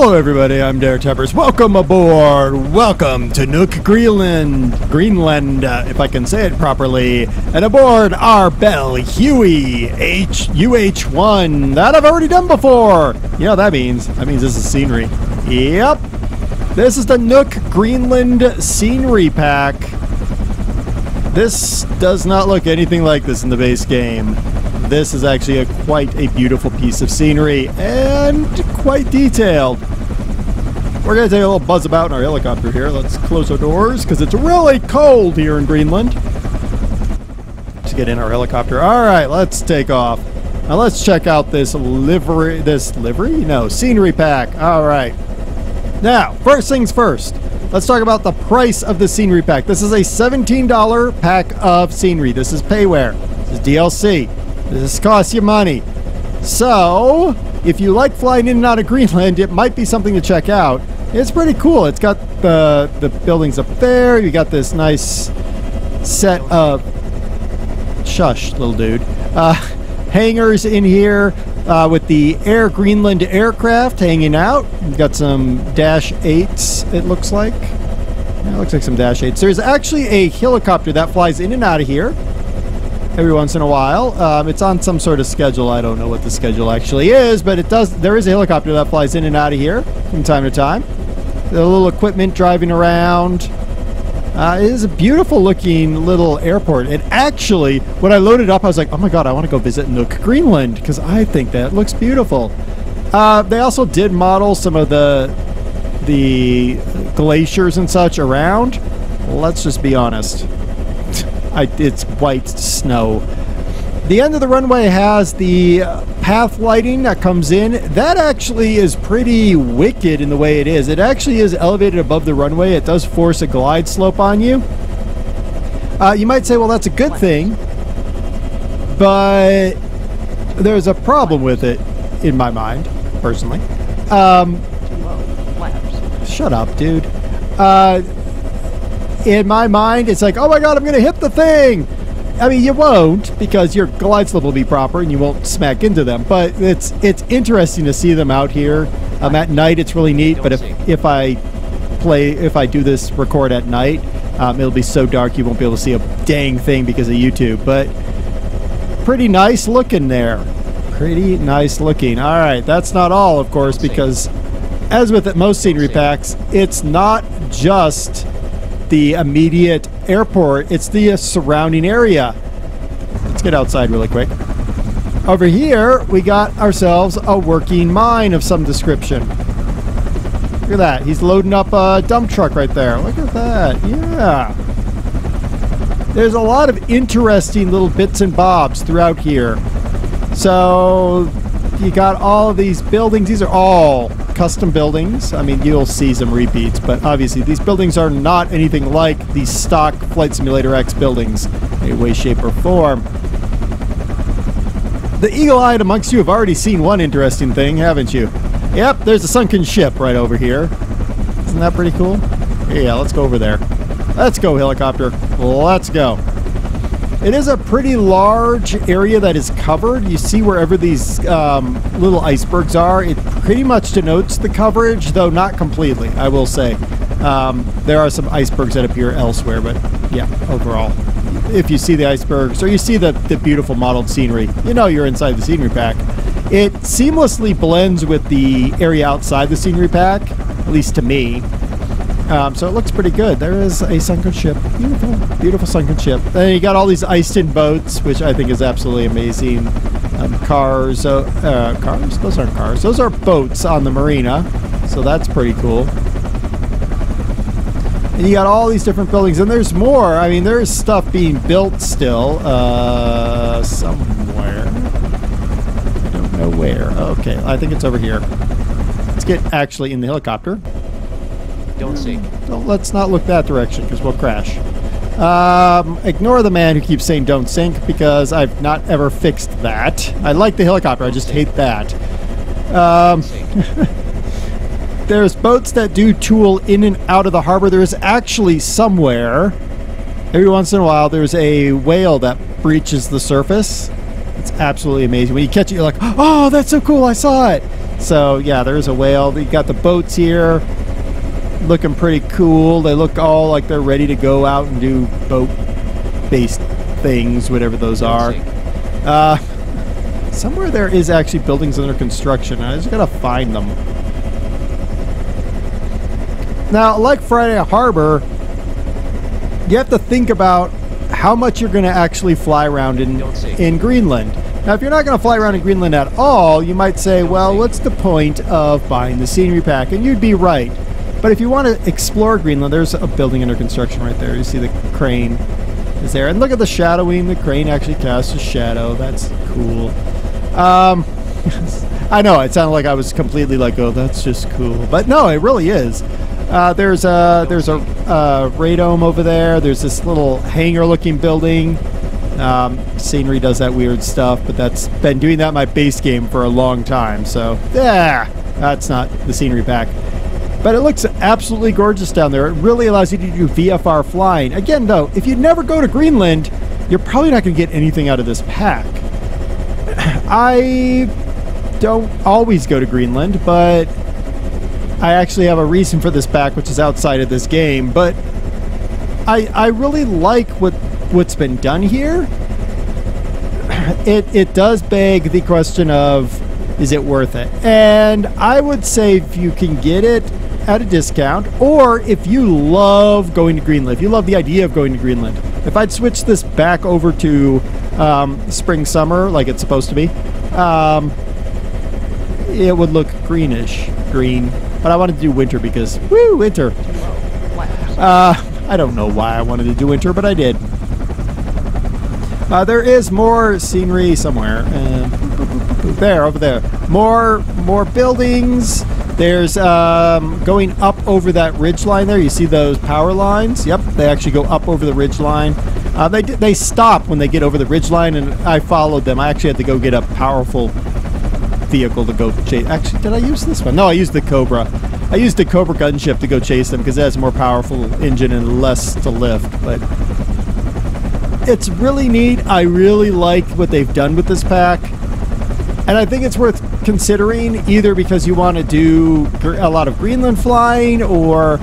Hello everybody, I'm DerTebbers. Welcome aboard. Welcome to Nuuk, Greenland, if I can say it properly, and aboard our Bell UH-1 that I've already done before. You know what that means? That means this is scenery. Yep. This is the Nuuk, Greenland scenery pack. This does not look anything like this in the base game. This is actually quite a beautiful piece of scenery and quite detailed. We're going to take a little buzz about in our helicopter here. Let's close our doors because it's really cold here in Greenland. Let's get in our helicopter. All right, let's take off. Now let's check out this livery, no, scenery pack. All right. Now, first things first. Let's talk about the price of the scenery pack. This is a $17 pack of scenery. This is payware. This is DLC. This costs you money. So, if you like flying in and out of Greenland, it might be something to check out. It's pretty cool. It's got the buildings up there. You got this nice set of... Shush, little dude. Hangars in here with the Air Greenland aircraft hanging out. You've got some Dash 8s, it looks like. Yeah, it looks like some Dash 8s. There's actually a helicopter that flies in and out of here every once in a while. It's on some sort of schedule. I don't know what the schedule actually is, but it does. There is a helicopter that flies in and out of here from time to time. The little equipment driving around. It is a beautiful looking little airport. And actually, when I loaded up, I was like, oh my god, I want to go visit Nuuk, Greenland, because I think that looks beautiful. They also did model some of the glaciers and such around. Let's just be honest. It's white snow. The end of the runway has the path lighting that comes in. That actually is pretty wicked in the way it is. It actually is elevated above the runway. It does force a glide slope on you. You might say, well, that's a good thing, but there's a problem with it in my mind, personally. Shut up, dude. In my mind, it's like, oh my god, I'm going to hit the thing! I mean, you won't, because your glide slope will be proper and you won't smack into them, but it's interesting to see them out here. At night, it's really neat, but if I do this record at night, it'll be so dark you won't be able to see a dang thing because of YouTube, but pretty nice looking there. Pretty nice looking. Alright, that's not all, of course, because as with most scenery packs, it's not just the immediate airport, it's the surrounding area. Let's get outside really quick. Over here, we got ourselves a working mine of some description. Look at that. He's loading up a dump truck right there. Look at that. Yeah. There's a lot of interesting little bits and bobs throughout here. So you got all of these buildings. These are all custom buildings. I mean, you'll see some repeats, but obviously these buildings are not anything like the stock Flight Simulator X buildings in any way, shape, or form. The eagle-eyed amongst you have already seen one interesting thing, haven't you? Yep, there's a sunken ship right over here. Isn't that pretty cool? Yeah, let's go over there. Let's go, helicopter. Let's go. It is a pretty large area that is covered. You see wherever these little icebergs are, it pretty much denotes the coverage, though not completely, I will say. There are some icebergs that appear elsewhere, but yeah, overall, if you see the icebergs or you see the beautiful modeled scenery, you know you're inside the scenery pack. It seamlessly blends with the area outside the scenery pack, at least to me. So it looks pretty good. There is a sunken ship. Beautiful, beautiful sunken ship. Then you got all these iced-in boats, which I think is absolutely amazing. Cars. Cars? Those aren't cars. Those are boats on the marina. So that's pretty cool. And you got all these different buildings. And there's more. I mean, there's stuff being built still. Somewhere. I don't know where. Okay, I think it's over here. Let's get actually in the helicopter. Don't sink. Let's not look that direction because we'll crash. Ignore the man who keeps saying don't sink because I've not ever fixed that. I like the helicopter, I just hate that. There's boats that do tool in and out of the harbor. There's actually somewhere, every once in a while, there's a whale that breaches the surface. It's absolutely amazing. When you catch it, you're like, oh, that's so cool, I saw it. So yeah, there's a whale. You got the boats here looking pretty cool. They look all like they're ready to go out and do boat-based things, whatever those are. Somewhere there is actually buildings under construction. I just gotta find them. Now, like Friday Harbor, you have to think about how much you're gonna actually fly around in Greenland. Now, if you're not gonna fly around in Greenland at all, you might say, well, what's the point of buying the scenery pack? And you'd be right. But if you want to explore Greenland, there's a building under construction right there. You see the crane is there. And look at the shadowing. The crane actually casts a shadow. That's cool. I know it sounded like I was completely like, oh, that's just cool, but no, it really is. There's a radome over there. There's this little hangar-looking building. Scenery does that weird stuff, but that's been doing that in my base game for a long time. So yeah, that's not the scenery pack, but it looks absolutely gorgeous down there. It really allows you to do VFR flying. Again, though, if you never go to Greenland, you're probably not going to get anything out of this pack. I don't always go to Greenland, but I actually have a reason for this pack, which is outside of this game. But I really like what's been done here. It does beg the question of, is it worth it? And I would say if you can get it at a discount, or if you love going to Greenland, if you love the idea of going to Greenland, if I'd switch this back over to spring, summer, like it's supposed to be, it would look greenish green, but I wanted to do winter because, woo, winter. I don't know why I wanted to do winter, but I did. There is more scenery somewhere. There, over there. More buildings. There's going up over that ridge line there. You see those power lines? Yep, they actually go up over the ridge line. They stop when they get over the ridge line, and I followed them. I actually had to go get a powerful vehicle to go chase. Actually, did I use this one? No, I used the Cobra. I used the Cobra gunship to go chase them because it has a more powerful engine and less to lift. But it's really neat. I really like what they've done with this pack, and I think it's worth considering either because you want to do a lot of Greenland flying, or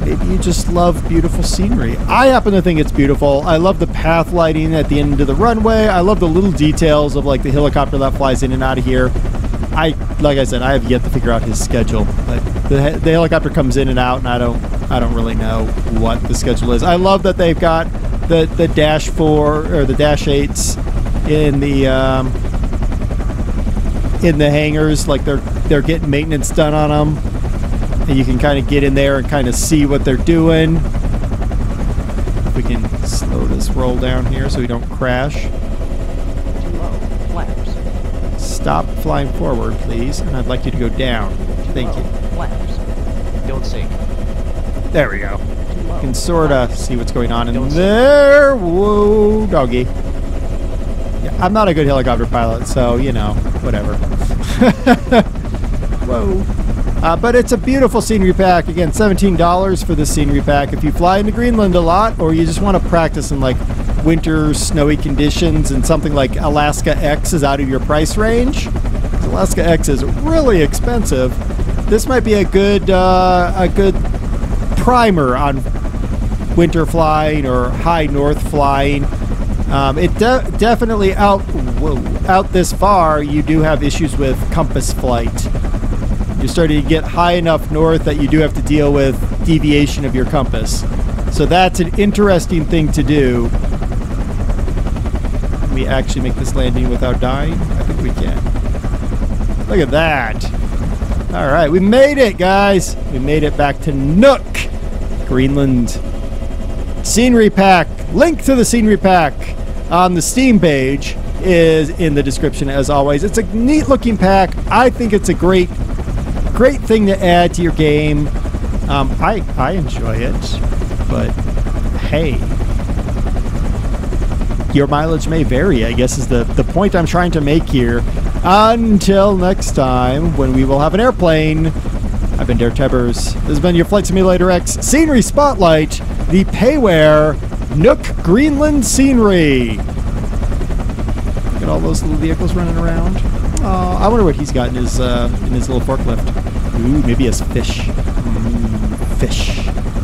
maybe you just love beautiful scenery. I happen to think it's beautiful. I love the path lighting at the end of the runway. I love the little details of like the helicopter that flies in and out of here. Like I said, I have yet to figure out his schedule, but the helicopter comes in and out, and I don't really know what the schedule is. I love that they've got the Dash 4 or the Dash 8s in the hangars, like they're getting maintenance done on them. And you can kind of get in there and kind of see what they're doing. We can slow this roll down here so we don't crash. Too low. Flaps. Stop flying forward, please. And I'd like you to go down. Thank you. Flaps. Don't sink. There we go. You can sort of see what's going on in there. Whoa, doggy. Yeah, I'm not a good helicopter pilot, so, you know, whatever. Whoa. But it's a beautiful scenery pack. Again, $17 for this scenery pack. If you fly into Greenland a lot, or you just want to practice in like winter, snowy conditions, and something like AlaskaX is out of your price range, because AlaskaX is really expensive, this might be a good primer on winter flying or high north flying. It definitely out this far, you do have issues with compass flight. You're starting to get high enough north that you do have to deal with deviation of your compass. So that's an interesting thing to do. Can we actually make this landing without dying? I think we can. Look at that. All right, we made it, guys. We made it back to Nuuk, Greenland. Scenery pack. Link to the scenery pack on the Steam page is in the description, as always. It's a neat looking pack. I think it's a great thing to add to your game. I enjoy it, but hey, your mileage may vary, I guess, is the point I'm trying to make here. Until next time, when we will have an airplane, I've been DerTebbers. This has been your Flight Simulator X Scenery Spotlight, the payware Nuuk Greenland Scenery. at all those little vehicles running around. I wonder what he's got in his little forklift. Ooh, maybe a fish. Fish.